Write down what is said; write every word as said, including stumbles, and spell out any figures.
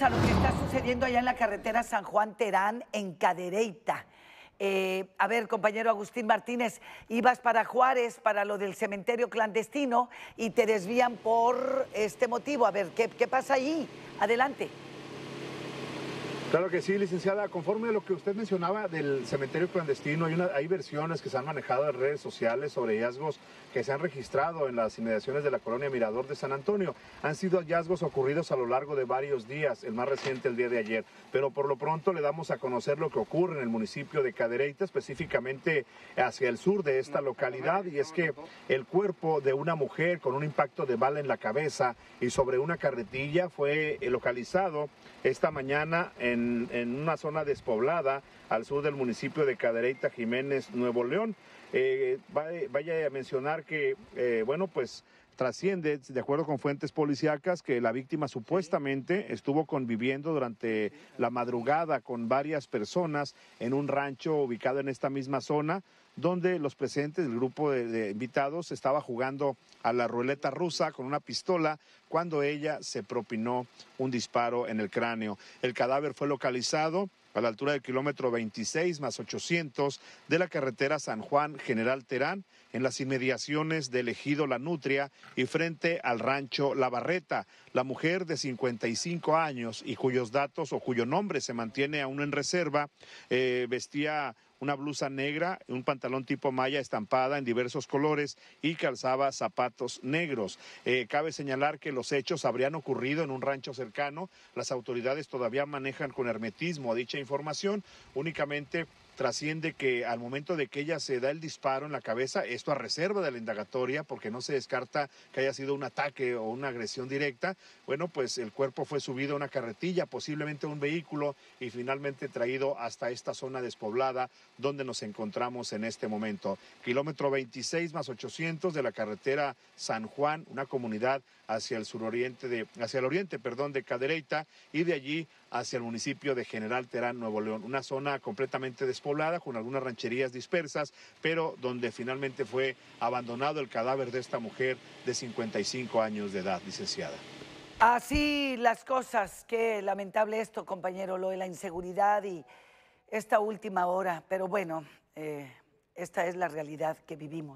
a lo que está sucediendo allá en la carretera San Juan-Terán, en Cadereyta. Eh, a ver, compañero Agustín Martínez, ibas para Juárez, para lo del cementerio clandestino, y te desvían por este motivo. A ver, ¿qué, qué pasa allí? Adelante. Claro que sí, licenciada. Conforme a lo que usted mencionaba del cementerio clandestino, hay, una, hay versiones que se han manejado en redes sociales sobre hallazgos que se han registrado en las inmediaciones de la colonia Mirador de San Antonio. Han sido hallazgos ocurridos a lo largo de varios días, el más reciente el día de ayer. Pero por lo pronto le damos a conocer lo que ocurre en el municipio de Cadereyta, específicamente hacia el sur de esta localidad. Y es que el cuerpo de una mujer con un impacto de bala en la cabeza y sobre una carretilla fue localizado esta mañana en... en una zona despoblada al sur del municipio de Cadereyta, Jiménez, Nuevo León. Eh, vaya a mencionar que, eh, bueno, pues trasciende, de acuerdo con fuentes policíacas, que la víctima supuestamente estuvo conviviendo durante la madrugada con varias personas en un rancho ubicado en esta misma zona, donde los presentes, el grupo de, de invitados, estaba jugando a la ruleta rusa con una pistola cuando ella se propinó un disparo en el cráneo. El cadáver fue localizado a la altura del kilómetro veintiséis más ochocientos de la carretera San Juan-General Terán, en las inmediaciones del ejido La Nutria y frente al rancho La Barreta. La mujer, de cincuenta y cinco años y cuyos datos o cuyo nombre se mantiene aún en reserva, eh, vestía una blusa negra, un pantalón tipo malla estampada en diversos colores y calzaba zapatos negros. Eh, cabe señalar que los hechos habrían ocurrido en un rancho cercano. Las autoridades todavía manejan con hermetismo dicha información. Únicamente trasciende que al momento de que ella se da el disparo en la cabeza, esto a reserva de la indagatoria, porque no se descarta que haya sido un ataque o una agresión directa, bueno, pues el cuerpo fue subido a una carretilla, posiblemente un vehículo, y finalmente traído hasta esta zona despoblada donde nos encontramos en este momento. Kilómetro veintiséis más ochocientos de la carretera San Juan, una comunidad hacia el suroriente de, hacia el oriente, perdón, de Cadereyta, y de allí hacia el municipio de General Terán, Nuevo León. Una zona completamente despoblada, con algunas rancherías dispersas, pero donde finalmente fue abandonado el cadáver de esta mujer de cincuenta y cinco años de edad, licenciada. Así las cosas, qué lamentable esto, compañero, lo de la inseguridad y esta última hora, pero bueno, eh, esta es la realidad que vivimos.